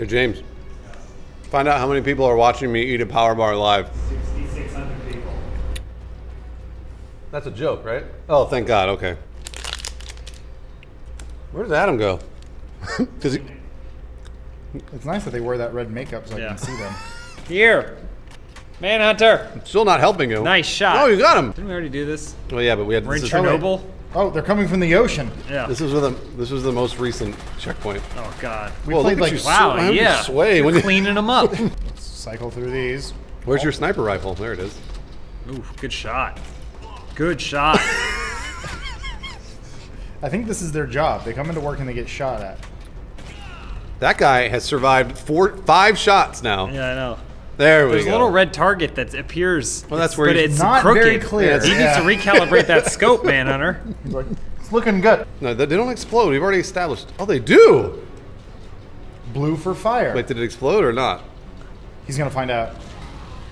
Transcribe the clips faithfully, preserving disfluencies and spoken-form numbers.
Hey, James. Find out how many people are watching me eat a power bar live. sixty-six hundred people. That's a joke, right? Oh, thank God. Okay. Where does Adam go? Because he... It's nice that they wear that red makeup so yeah. I can see them. Here. Manhunter. I'm still not helping you. Nice shot. Oh, you got him. Didn't we already do this? Oh, well, yeah, but we had... We're in Chernobyl. Oh, they're coming from the ocean. Yeah. This is the this was the most recent checkpoint. Oh God. We well, played like you wow. Sway, yeah. Sway You're when cleaning you... them up. Let's cycle through these. Where's oh. your sniper rifle? There it is. Ooh, good shot. Good shot. I think this is their job. They come into work and they get shot at. That guy has survived four, five shots now. Yeah, I know. There we There's go. There's a little red target that appears. Well, that's where but it's not crooked. Very clear. Yeah, he yeah. needs to recalibrate that scope, Manhunter. Like, it's looking good. No, they don't explode. We've already established. Oh, they do. Blue for fire. Wait, did it explode or not? He's gonna find out.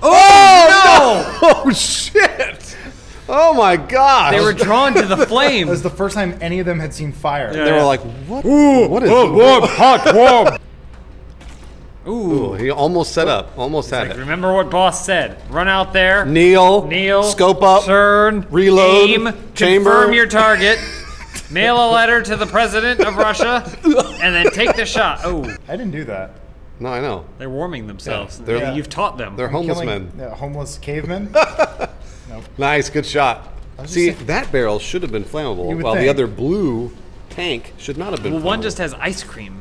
Oh, oh no! No! Oh shit! Oh my God! They were drawn to the flame. That was the first time any of them had seen fire. Yeah, they yeah. were like, "What? Ooh, what is warm, warm, hot, warm?" Ooh. Ooh, he almost set up. Almost He's had like, it. Remember what boss said. Run out there. Kneel. Kneel. Scope up. Turn. Reload. Aim. Chamber. Confirm your target. Mail a letter to the president of Russia. And then take the shot. Oh. I didn't do that. No, I know. They're warming themselves. Yeah. They're, yeah. You've taught them. They're homeless killing, men. Yeah, homeless cavemen. Nope. Nice. Good shot. See, saying. That barrel should have been flammable, while think. the other blue tank should not have been well, flammable. Well, one just has ice cream.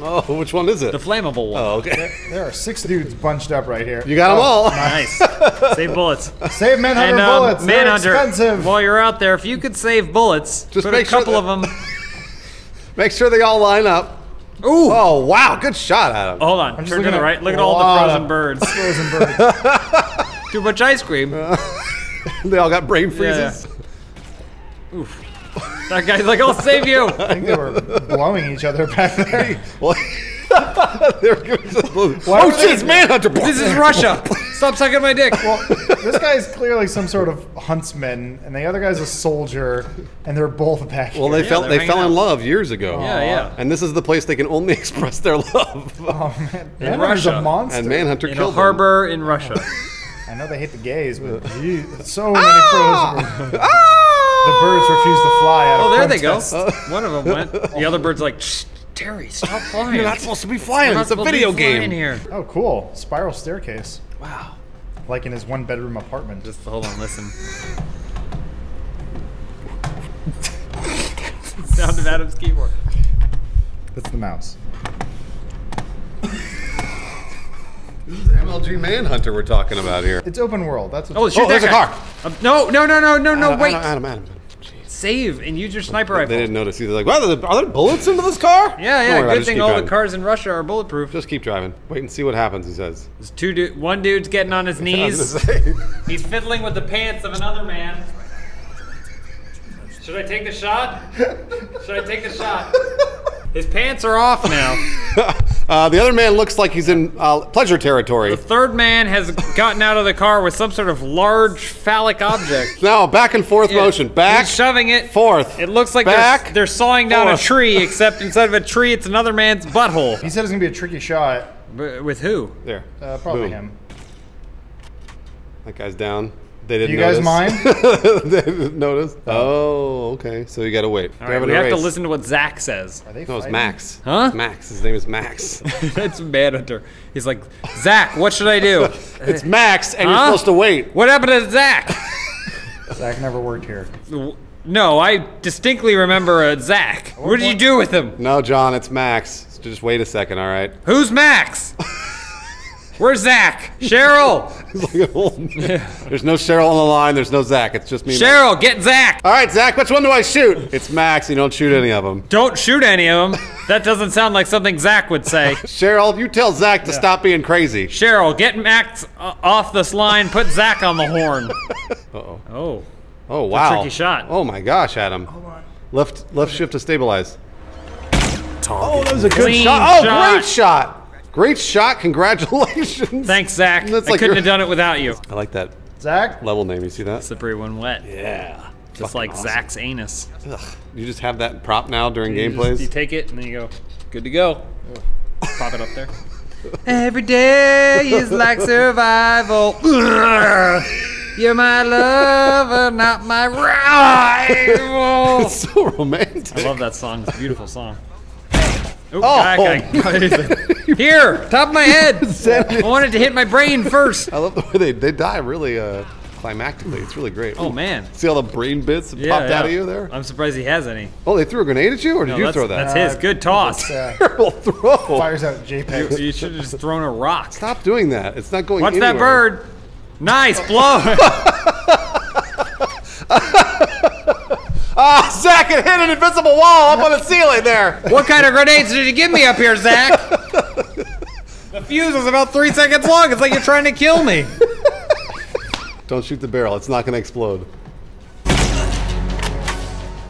Oh, which one is it? The flammable one. Oh, okay. There, there are six dudes bunched up right here. You got oh, them all. Nice. Save bullets. Save Manhunter and, um, bullets. Manhunter, they're expensive. While you're out there, if you could save bullets, just put make a couple sure that, of them. Make sure they all line up. Ooh. Oh, wow. Good shot, Adam. Hold on. Turn to the right. Look at all the frozen birds. Frozen birds. Too much ice cream. Uh, they all got brain freezes. Yeah. Oof. That guy's like, I'll save you! I think they were blowing each other back there. Well, they were just blowing. Oh shit, it's Manhunter! This is Russia! Stop sucking my dick! Well, this guy's clearly some sort of huntsman, and the other guy's a soldier, and they're both back here. Well, they yeah, fell, they fell in love years ago. Yeah, yeah. And this is the place they can only express their love. Oh man, Manhunter's a monster. And Manhunter in killed a harbor them. in Russia. I know they hate the gays, but geez, so many ah! frozen. Ah! The birds refuse to fly out Oh, there of they go. Uh, One of them went. The other bird's like, shh, Terry, stop flying. You're not supposed to be flying. It's a video game. Here. Oh, cool. Spiral staircase. Wow. Like in his one bedroom apartment. Just hold on, listen. Sound of Adam's keyboard. That's the mouse. This is M L G Manhunter we're talking about here. It's open world. That's what. Oh, shoot oh, that there's guy. a car. Um, no, no, no, no, no, no. Adam, wait. Adam, Adam, Adam. Jeez. Save and use your sniper they, rifle. They didn't notice either. Like, wow, are there, are there bullets into this car? Yeah, yeah. Don't worry, good thing all driving. the cars in Russia are bulletproof. Just keep driving. Wait and see what happens. He says. There's two du One dude's getting on his knees. He's fiddling with the pants of another man. Should I take the shot? Should I take the shot? His pants are off now. Uh, the other man looks like he's in uh, pleasure territory. The third man has gotten out of the car with some sort of large phallic object. No, back and forth yeah. motion. Back, he's shoving it. Forth. It looks like back, they're, they're sawing down forth. a tree, except instead of a tree, it's another man's butthole. He said it's gonna be a tricky shot. B with who? There. Uh, probably Boom. him. That guy's down. They didn't you notice. guys mind? They didn't notice. Oh, okay. So you gotta wait. All right, we have race. to listen to what Zach says. Are they no, it's Max. Huh? It's Max. His name is Max. That's Manhunter. He's like, Zach, what should I do? It's Max, and huh? you're supposed to wait. What happened to Zach? Zach never worked here. No, I distinctly remember a Zach. What, what did what? you do with him? No, John, it's Max. So just wait a second, all right? Who's Max? Where's Zach? Cheryl! He's like an old man. Yeah. There's no Cheryl on the line, there's no Zach, it's just me. Cheryl, Max. Get Zach! Alright, Zach, which one do I shoot? It's Max, you don't shoot any of them. Don't shoot any of them? That doesn't sound like something Zach would say. Cheryl, you tell Zach to yeah. stop being crazy. Cheryl, get Max off this line, put Zach on the horn. Uh-oh. Oh. Oh, wow. That's a tricky shot. Oh my gosh, Adam. Hold on. Left, left shift to stabilize. Oh, that was a good shot. shot. Oh, great shot! Great shot, congratulations. Thanks, Zach. That's I like couldn't your... have done it without you. I like that. Zach? Level name, you see that? Slippery when wet. Yeah. Just Fucking like awesome. Zach's anus. Ugh. You just have that prop now during so you gameplays? Just, you take it and then you go, good to go. Ugh. Pop it up there. Every day is like survival. You're my lover, not my rival. It's so romantic. I love that song. It's a beautiful song. Ooh, oh, I, I, here, top of my head. I wanted to hit my brain first. I love the way they, they die really uh, climactically. It's really great. Oh, ooh, man. See all the brain bits that yeah, popped yeah. out of you there? I'm surprised he has any. Oh, they threw a grenade at you, or did no, you throw that? That's his. Good toss. Uh, terrible throw. Fires out JPEGs. You, you should have just thrown a rock. Stop doing that. It's not going Watch anywhere. Watch that bird. Nice blow. Ah, oh, Zach, it hit an invisible wall up on the ceiling there. What kind of grenades did you give me up here, Zach? The fuse was about three seconds long. It's like you're trying to kill me. Don't shoot the barrel. It's not going to explode.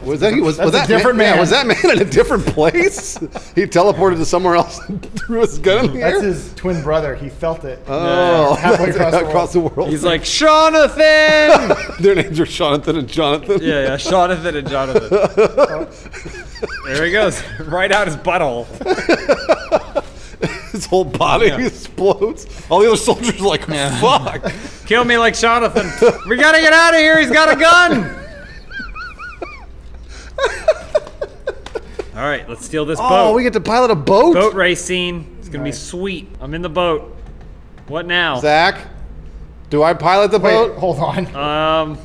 Was that, was, was that a different man, man? Was that man in a different place? He teleported to somewhere else and threw his gun in the air? That's his twin brother. He felt it. Oh, yeah. halfway across, across the, world. the world. He's like, Jonathan! Their names are Jonathan and Jonathan. Yeah, yeah, Jonathan and Jonathan. Oh. There he goes, right out his butthole. His whole body yeah. explodes. All the other soldiers are like, yeah. fuck. Kill me like Jonathan. We gotta get out of here. He's got a gun. All right, let's steal this oh, boat. Oh, we get to pilot a boat? Boat race scene. It's going nice. to be sweet. I'm in the boat. What now? Zach, do I pilot the Wait, boat? Hold on. Um,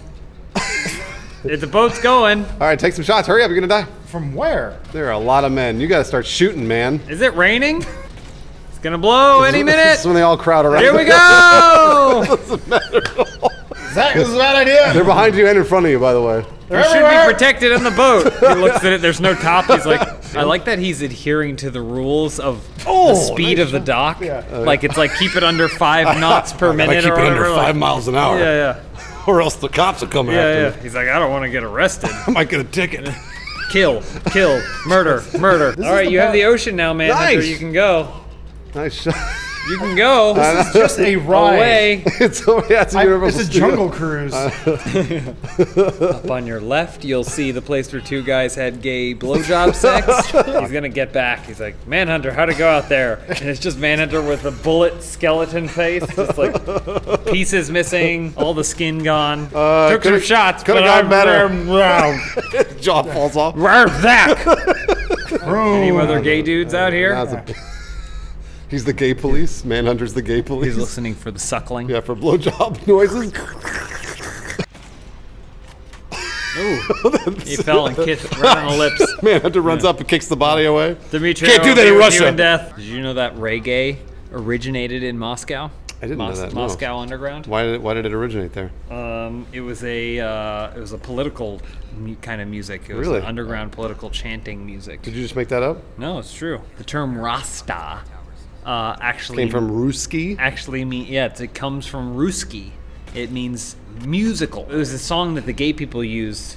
if the boat's going. All right, take some shots. Hurry up. You're going to die. From where? There are a lot of men. You got to start shooting, man. Is it raining? It's going to blow any minute. That's when they all crowd around. Here we go. Doesn't matter at all. Zach, this is a bad idea. They're behind you and in front of you, by the way. You should be protected in the boat. He looks at it. There's no top. He's like, I like that he's adhering to the rules of oh, the speed nice. of the dock. Yeah. Uh, like it's like keep it under five knots per minute. I keep or it whatever. under five like, miles an hour. Yeah, yeah. Or else the cops will come yeah, after yeah. me. He's like, I don't want to get arrested. I might get a ticket. Kill, kill, murder, murder. This All right, you best. have the ocean now, man. Nice. Hunter, you can go. Nice shot. You can go. This is just a ride. Away. It's, oh yeah, it's a, I, it's a jungle cruise. Uh, Up on your left, you'll see the place where two guys had gay blowjob sex. He's going to get back. He's like, Manhunter, how'd it go out there? And it's just Manhunter with a bullet skeleton face. Just like pieces missing, all the skin gone. Uh, Took some shots, but I'm better. His jaw falls off. Zach! Any other gay dudes out here? He's the gay police. Manhunter's the gay police. He's listening for the suckling. Yeah, for blowjob noises. Ooh. He fell and kissed right on the lips. Manhunter runs yeah. up and kicks the body away. Dimitri, can't do that in Russia. Death. Did you know that reggae originated in Moscow? I didn't Mos know that. No. Moscow underground. Why did it, why did it originate there? Um, it was a uh, it was a political kind of music. It was really? underground political chanting music. Did you just make that up? No, it's true. The term Rasta. Uh, actually, came from Ruski. Actually, mean yeah, it's, it comes from Ruski. It means musical. It was a song that the gay people used.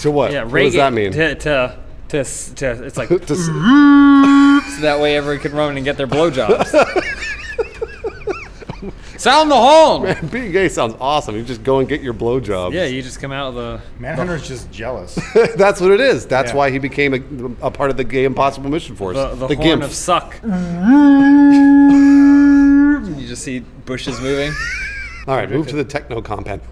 To what? Yeah, reggae, what does that mean? To to to, to it's like to so that way everyone can run and get their blowjobs. Sound the horn! Man, being gay sounds awesome. You just go and get your blowjobs. Yeah, you just come out of the... Manhunter's just jealous. That's what it is. That's yeah. why he became a, a part of the Gay Impossible Mission Force. The, the, the horn Gimp. of suck. You just see bushes moving. All right, move to the techno compound.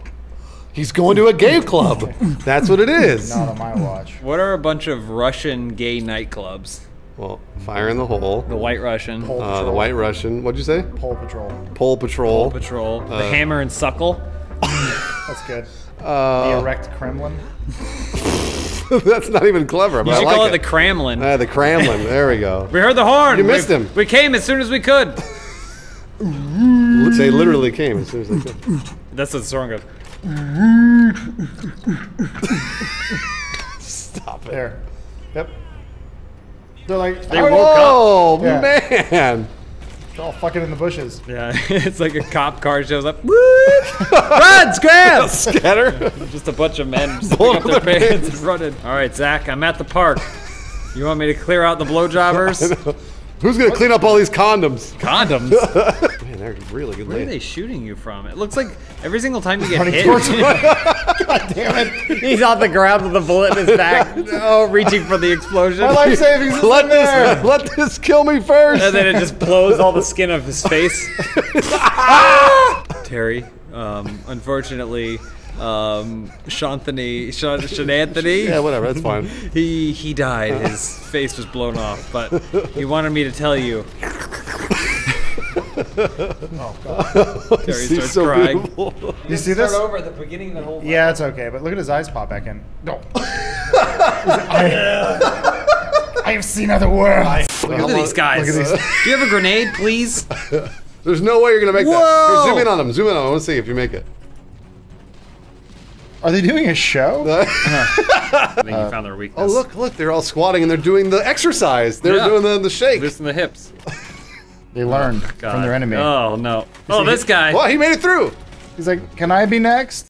He's going to a gay club. That's what it is. Not on my watch. What are a bunch of Russian gay nightclubs? Well, Fire in the Hole. The White Russian. Uh, the White Russian. What'd you say? Pole Patrol. Pole Patrol. Pole Patrol. Uh, the Hammer and Suckle. That's good. Uh, the Erect Kremlin. That's not even clever, but I like it. You should call it the Kremlin. Uh, the Kremlin. There we go. We heard the horn. You missed we, him. We came as soon as we could. They literally came as soon as they could. That's what the song goes. Stop it. There. Yep. They're like, they woke oh, up. Oh, yeah. man. They're all fucking in the bushes. Yeah, it's like a cop car shows up. Run, scram! Scatter. Just a bunch of men just pulling up their, their pants, pants and running. All right, Zach, I'm at the park. You want me to clear out the blowjobbers? Who's going to clean up all these condoms? Condoms? Man, They're really good. Where lane. Are they shooting you from? It looks like every single time you get hit. God damn it! He's on the ground with a bullet in his back. Oh, reaching for the explosion. My life savings is let in this, there. Let this kill me first. And then it just blows all the skin off his face. Ah! Terry, um, unfortunately. Um, Shanthony, Shan Shananthony. Yeah, whatever, that's fine. he he died. His face was blown off, but he wanted me to tell you. Oh God! Terry starts so crying. Beautiful. You, you see start this? Over at the beginning, the whole. Yeah, it's okay, but look at his eyes pop back in. No. I, I have seen other worlds. Look, look at these guys. Look at these. Do you have a grenade, please? There's no way you're gonna make Whoa. That. Here, zoom in on them. Zoom in on them. I want to see if you make it. Are they doing a show? I think you uh, found their weakness. Oh look, look, they're all squatting and they're doing the exercise. They're yeah. doing the, the shake. Loosen the hips. They learned oh, from their enemy. Oh no. Oh, this guy. Well, he made it through. He's like, can I be next?